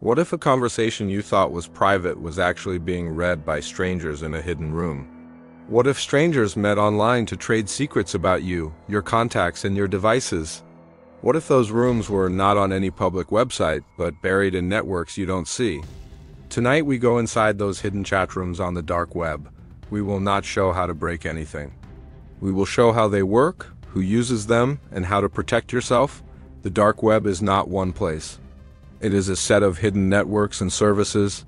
What if a conversation you thought was private was actually being read by strangers in a hidden room? What if strangers met online to trade secrets about you, your contacts, and your devices? What if those rooms were not on any public website, but buried in networks you don't see? Tonight we go inside those hidden chat rooms on the dark web. We will not show how to break anything. We will show how they work, who uses them, and how to protect yourself. The dark web is not one place. It is a set of hidden networks and services.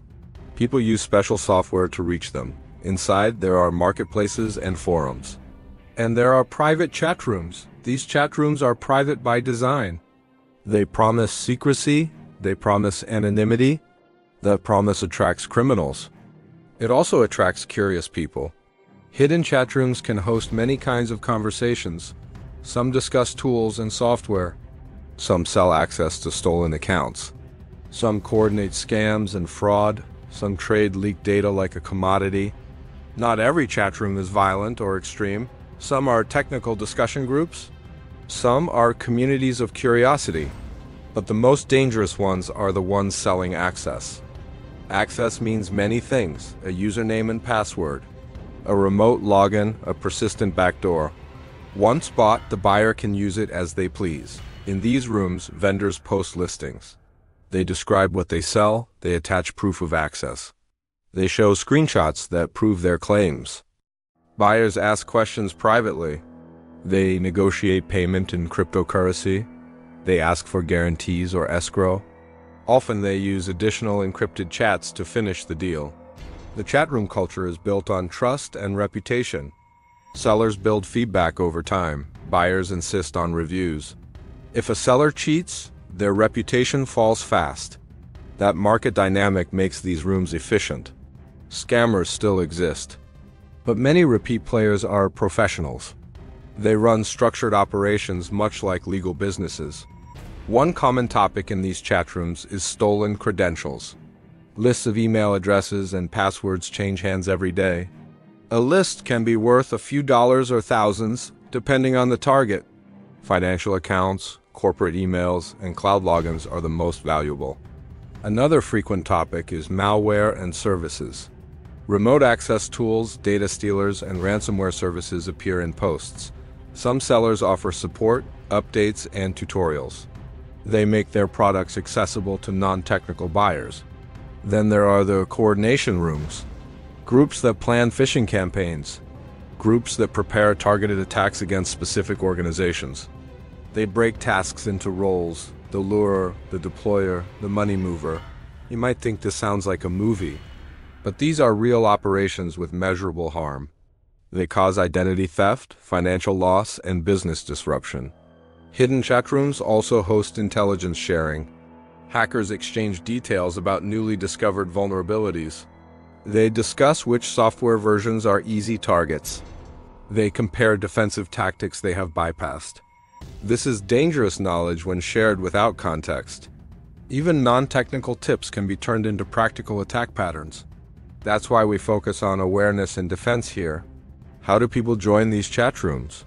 People use special software to reach them. Inside, there are marketplaces and forums. And there are private chat rooms. These chat rooms are private by design. They promise secrecy, they promise anonymity. That promise attracts criminals. It also attracts curious people. Hidden chat rooms can host many kinds of conversations. Some discuss tools and software. Some sell access to stolen accounts. Some coordinate scams and fraud. Some trade leaked data like a commodity. Not every chat room is violent or extreme. Some are technical discussion groups. Some are communities of curiosity. But the most dangerous ones are the ones selling access. Access means many things: a username and password, a remote login, a persistent backdoor. Once bought, the buyer can use it as they please. In these rooms, vendors post listings. They describe what they sell, they attach proof of access. They show screenshots that prove their claims. Buyers ask questions privately. They negotiate payment in cryptocurrency. They ask for guarantees or escrow. Often they use additional encrypted chats to finish the deal. The chat room culture is built on trust and reputation. Sellers build feedback over time. Buyers insist on reviews. If a seller cheats, their reputation falls fast. That market dynamic makes these rooms efficient. Scammers still exist. But many repeat players are professionals. They run structured operations much like legal businesses. One common topic in these chat rooms is stolen credentials. Lists of email addresses and passwords change hands every day. A list can be worth a few dollars or thousands, depending on the target. Financial accounts, corporate emails, and cloud logins are the most valuable. Another frequent topic is malware and services. Remote access tools, data stealers, and ransomware services appear in posts. Some sellers offer support, updates, and tutorials. They make their products accessible to non-technical buyers. Then there are the coordination rooms. Groups that plan phishing campaigns. Groups that prepare targeted attacks against specific organizations. They break tasks into roles: the lurer, the deployer, the money mover. You might think this sounds like a movie. But these are real operations with measurable harm. They cause identity theft, financial loss, and business disruption. Hidden chat rooms also host intelligence sharing. Hackers exchange details about newly discovered vulnerabilities. They discuss which software versions are easy targets. They compare defensive tactics they have bypassed. This is dangerous knowledge when shared without context. Even non-technical tips can be turned into practical attack patterns. That's why we focus on awareness and defense here. How do people join these chat rooms?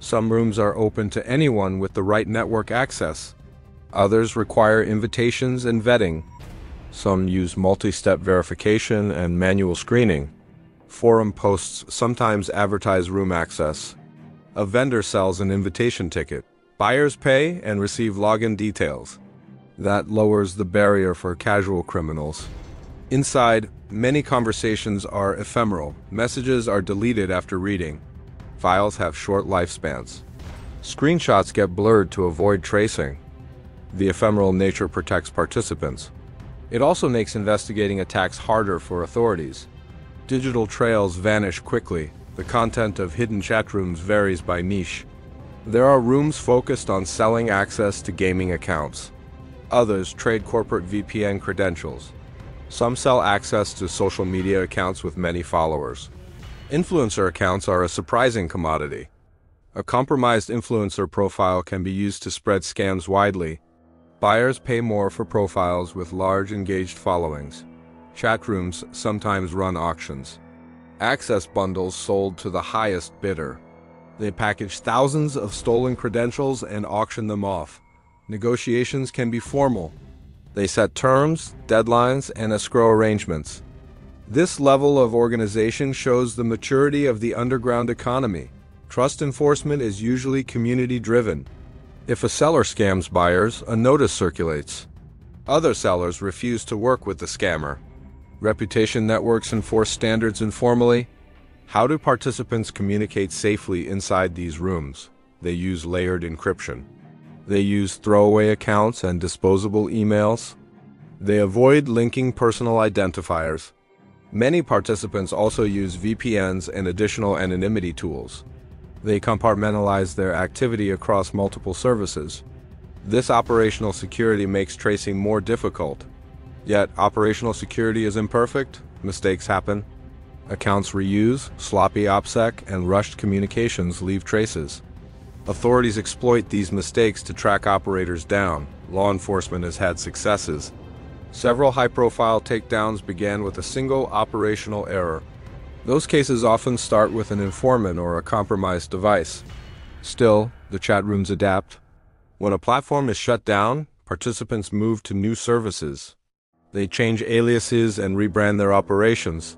Some rooms are open to anyone with the right network access. Others require invitations and vetting. Some use multi-step verification and manual screening. Forum posts sometimes advertise room access. A vendor sells an invitation ticket. Buyers pay and receive login details. That lowers the barrier for casual criminals. Inside, many conversations are ephemeral. Messages are deleted after reading. Files have short lifespans. Screenshots get blurred to avoid tracing. The ephemeral nature protects participants. It also makes investigating attacks harder for authorities. Digital trails vanish quickly. The content of hidden chat rooms varies by niche. There are rooms focused on selling access to gaming accounts. Others trade corporate VPN credentials. Some sell access to social media accounts with many followers. Influencer accounts are a surprising commodity. A compromised influencer profile can be used to spread scams widely. Buyers pay more for profiles with large engaged followings. Chat rooms sometimes run auctions. Access bundles sold to the highest bidder. They package thousands of stolen credentials and auction them off. Negotiations can be formal. They set terms, deadlines, and escrow arrangements. This level of organization shows the maturity of the underground economy. Trust enforcement is usually community-driven. If a seller scams buyers, a notice circulates. Other sellers refuse to work with the scammer. Reputation networks enforce standards informally. How do participants communicate safely inside these rooms? They use layered encryption. They use throwaway accounts and disposable emails. They avoid linking personal identifiers. Many participants also use VPNs and additional anonymity tools. They compartmentalize their activity across multiple services. This operational security makes tracing more difficult. Yet, operational security is imperfect. Mistakes happen. Accounts reuse, sloppy OPSEC, and rushed communications leave traces. Authorities exploit these mistakes to track operators down. Law enforcement has had successes. Several high-profile takedowns began with a single operational error. Those cases often start with an informant or a compromised device. Still, the chat rooms adapt. When a platform is shut down, participants move to new services. They change aliases and rebrand their operations.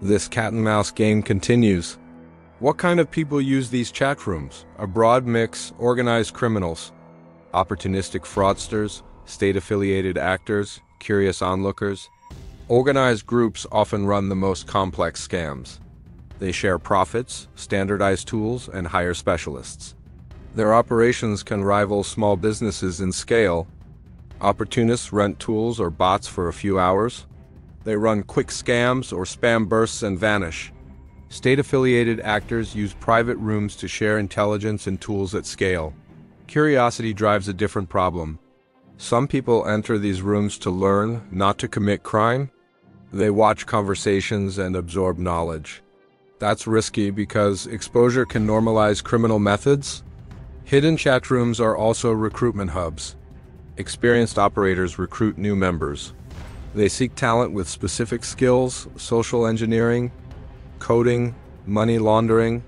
This cat-and-mouse game continues. What kind of people use these chat rooms? A broad mix: organized criminals, opportunistic fraudsters, state-affiliated actors, curious onlookers. Organized groups often run the most complex scams. They share profits, standardized tools, and hire specialists. Their operations can rival small businesses in scale. Opportunists rent tools or bots for a few hours. They run quick scams or spam bursts and vanish. State-affiliated actors use private rooms to share intelligence and tools at scale. Curiosity drives a different problem. Some people enter these rooms to learn, not to commit crime. They watch conversations and absorb knowledge. That's risky because exposure can normalize criminal methods. Hidden chat rooms are also recruitment hubs. Experienced operators recruit new members. They seek talent with specific skills: social engineering, coding, money laundering.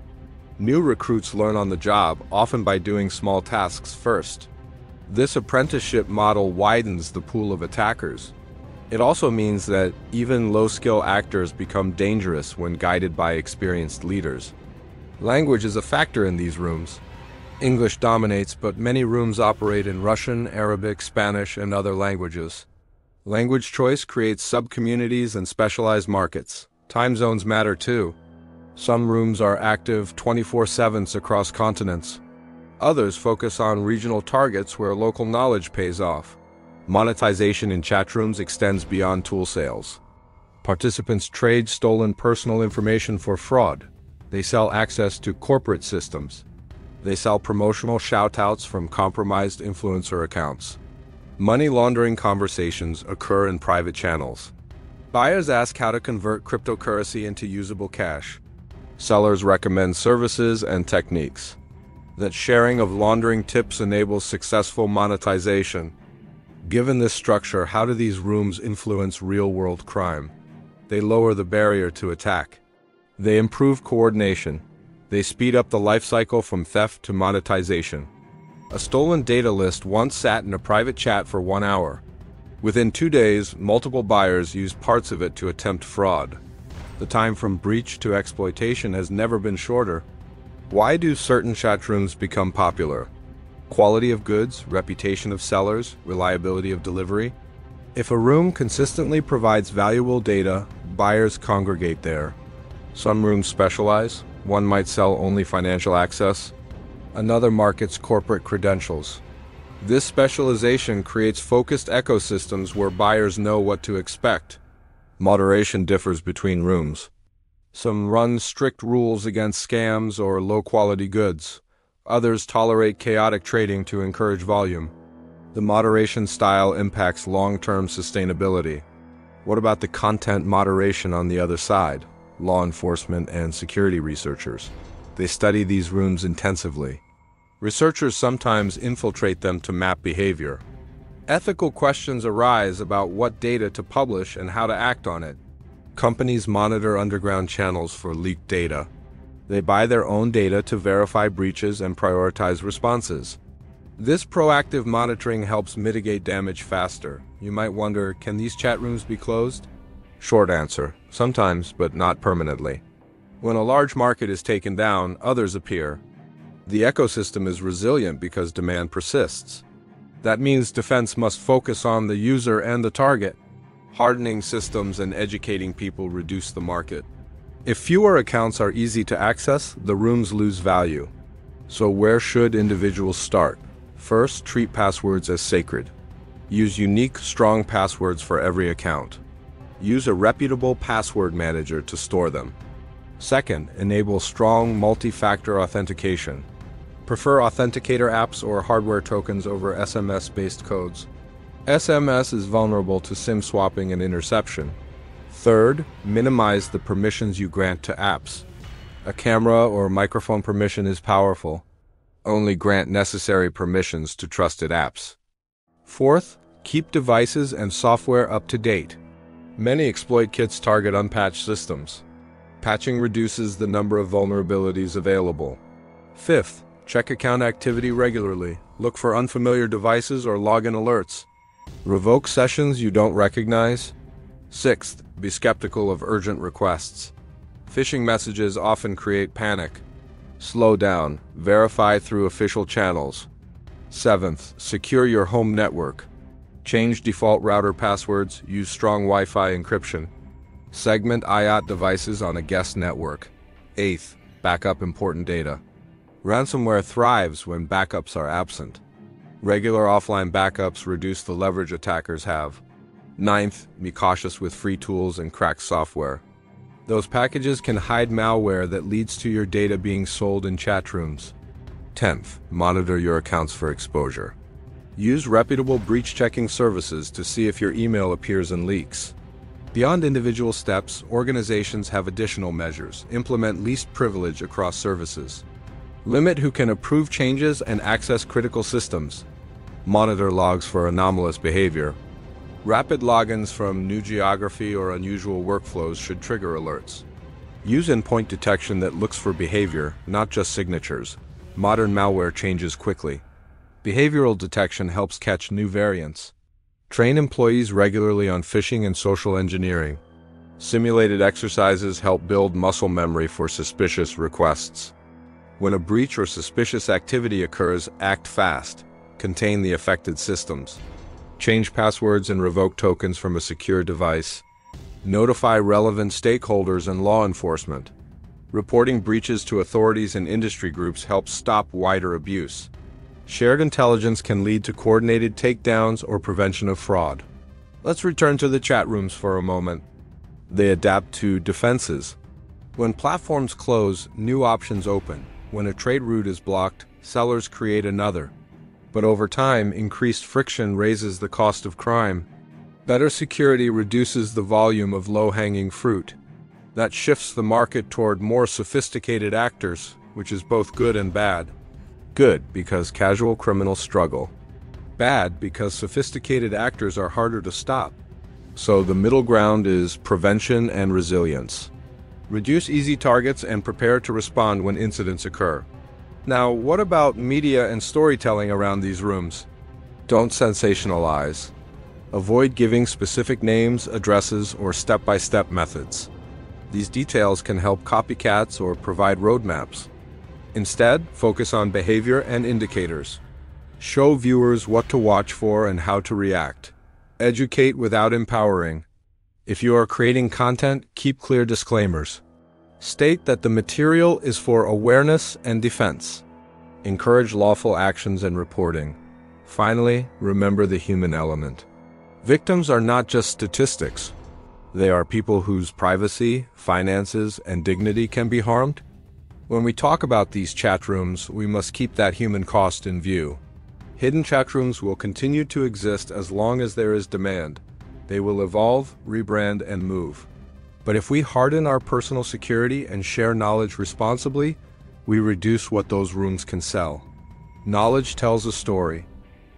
New recruits learn on the job, often by doing small tasks first. This apprenticeship model widens the pool of attackers. It also means that even low-skill actors become dangerous when guided by experienced leaders. Language is a factor in these rooms. English dominates, but many rooms operate in Russian, Arabic, Spanish, and other languages. Language choice creates sub-communities and specialized markets. Time zones matter too. Some rooms are active 24/7 across continents. Others focus on regional targets where local knowledge pays off. Monetization in chat rooms extends beyond tool sales. Participants trade stolen personal information for fraud. They sell access to corporate systems. They sell promotional shoutouts from compromised influencer accounts. Money laundering conversations occur in private channels. Buyers ask how to convert cryptocurrency into usable cash. Sellers recommend services and techniques. That sharing of laundering tips enables successful monetization. Given this structure, how do these rooms influence real-world crime? They lower the barrier to attack. They improve coordination. They speed up the life cycle from theft to monetization. A stolen data list once sat in a private chat for 1 hour. Within 2 days, multiple buyers used parts of it to attempt fraud. The time from breach to exploitation has never been shorter. Why do certain chat rooms become popular? Quality of goods, reputation of sellers, reliability of delivery. If a room consistently provides valuable data, buyers congregate there. Some rooms specialize. One might sell only financial access. Another markets corporate credentials. This specialization creates focused ecosystems where buyers know what to expect. Moderation differs between rooms. Some run strict rules against scams or low-quality goods. Others tolerate chaotic trading to encourage volume. The moderation style impacts long-term sustainability. What about the content moderation on the other side? Law enforcement and security researchers. They study these rooms intensively. Researchers sometimes infiltrate them to map behavior. Ethical questions arise about what data to publish and how to act on it. Companies monitor underground channels for leaked data. They buy their own data to verify breaches and prioritize responses. This proactive monitoring helps mitigate damage faster. You might wonder, can these chat rooms be closed? Short answer, sometimes, but not permanently. When a large market is taken down, others appear. The ecosystem is resilient because demand persists. That means defense must focus on the user and the target. Hardening systems and educating people reduce the market. If fewer accounts are easy to access, the rooms lose value. So where should individuals start? First, treat passwords as sacred. Use unique, strong passwords for every account. Use a reputable password manager to store them. Second, enable strong multi-factor authentication. Prefer authenticator apps or hardware tokens over SMS-based codes. SMS is vulnerable to SIM swapping and interception. Third, minimize the permissions you grant to apps. A camera or microphone permission is powerful. Only grant necessary permissions to trusted apps. Fourth, keep devices and software up to date. Many exploit kits target unpatched systems. Patching reduces the number of vulnerabilities available. Fifth, check account activity regularly. Look for unfamiliar devices or login alerts. Revoke sessions you don't recognize. Sixth, be skeptical of urgent requests. Phishing messages often create panic. Slow down. Verify through official channels. Seventh, secure your home network. Change default router passwords. Use strong Wi-Fi encryption. Segment IoT devices on a guest network. Eighth, backup important data. Ransomware thrives when backups are absent. Regular offline backups reduce the leverage attackers have. Ninth, be cautious with free tools and cracked software. Those packages can hide malware that leads to your data being sold in chat rooms. 10th, monitor your accounts for exposure. Use reputable breach-checking services to see if your email appears in leaks. Beyond individual steps, organizations have additional measures. Implement least privilege across services. Limit who can approve changes and access critical systems. Monitor logs for anomalous behavior. Rapid logins from new geography or unusual workflows should trigger alerts. Use endpoint detection that looks for behavior, not just signatures. Modern malware changes quickly. Behavioral detection helps catch new variants. Train employees regularly on phishing and social engineering. Simulated exercises help build muscle memory for suspicious requests. When a breach or suspicious activity occurs, act fast. Contain the affected systems. Change passwords and revoke tokens from a secure device. Notify relevant stakeholders and law enforcement. Reporting breaches to authorities and industry groups helps stop wider abuse. Shared intelligence can lead to coordinated takedowns or prevention of fraud. Let's return to the chat rooms for a moment. They adapt to defenses. When platforms close, new options open. When a trade route is blocked, sellers create another. But over time, increased friction raises the cost of crime. Better security reduces the volume of low-hanging fruit. That shifts the market toward more sophisticated actors, which is both good and bad. Good, because casual criminals struggle. Bad, because sophisticated actors are harder to stop. So the middle ground is prevention and resilience. Reduce easy targets and prepare to respond when incidents occur. Now, what about media and storytelling around these rooms? Don't sensationalize. Avoid giving specific names, addresses, or step-by-step methods. These details can help copycats or provide roadmaps. Instead, focus on behavior and indicators. Show viewers what to watch for and how to react. Educate without empowering. If you are creating content, keep clear disclaimers. State that the material is for awareness and defense. Encourage lawful actions and reporting. Finally, remember the human element. Victims are not just statistics. They are people whose privacy, finances, and dignity can be harmed. When we talk about these chat rooms, we must keep that human cost in view. Hidden chat rooms will continue to exist as long as there is demand. They will evolve, rebrand, and move. But if we harden our personal security and share knowledge responsibly, we reduce what those rooms can sell. Knowledge tells a story.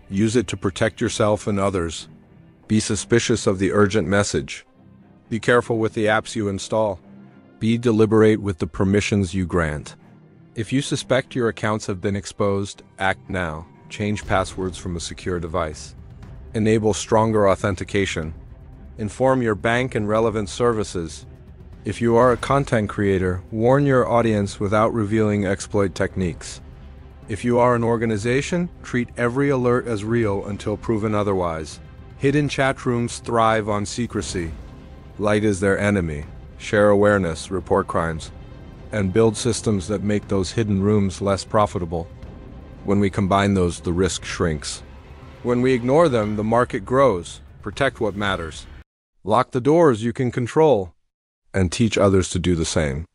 Use it to protect yourself and others. Be suspicious of the urgent message. Be careful with the apps you install. Be deliberate with the permissions you grant. If you suspect your accounts have been exposed, act now. change passwords from a secure device, enable stronger authentication, inform your bank and relevant services. If you are a content creator, warn your audience without revealing exploit techniques. If you are an organization, treat every alert as real until proven otherwise. Hidden chat rooms thrive on secrecy. Light is their enemy. Share awareness, report crimes, and build systems that make those hidden rooms less profitable. When we combine those, the risk shrinks. When we ignore them, the market grows. Protect what matters. Lock the doors you can control, and teach others to do the same.